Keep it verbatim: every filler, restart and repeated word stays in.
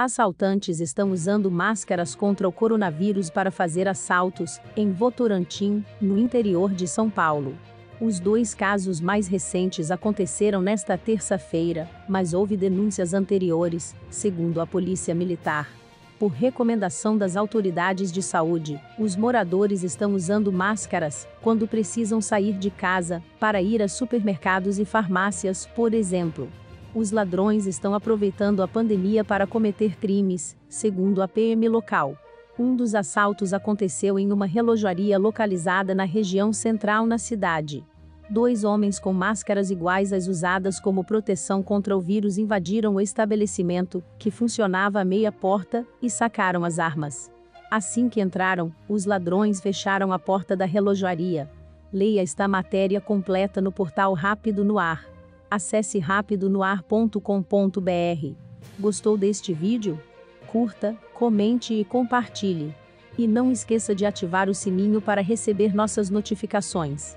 Assaltantes estão usando máscaras contra o coronavírus para fazer assaltos, em Votorantim, no interior de São Paulo. Os dois casos mais recentes aconteceram nesta terça-feira, mas houve denúncias anteriores, segundo a Polícia Militar. Por recomendação das autoridades de saúde, os moradores estão usando máscaras, quando precisam sair de casa, para ir a supermercados e farmácias, por exemplo. Os ladrões estão aproveitando a pandemia para cometer crimes, segundo a P M local. Um dos assaltos aconteceu em uma relojoaria localizada na região central na cidade. Dois homens com máscaras iguais às usadas como proteção contra o vírus invadiram o estabelecimento, que funcionava a meia porta, e sacaram as armas. Assim que entraram, os ladrões fecharam a porta da relojoaria. Leia esta matéria completa no portal Rápido no Ar. Acesse rápido no ar ponto com ponto br. Gostou deste vídeo? Curta, comente e compartilhe. E não esqueça de ativar o sininho para receber nossas notificações.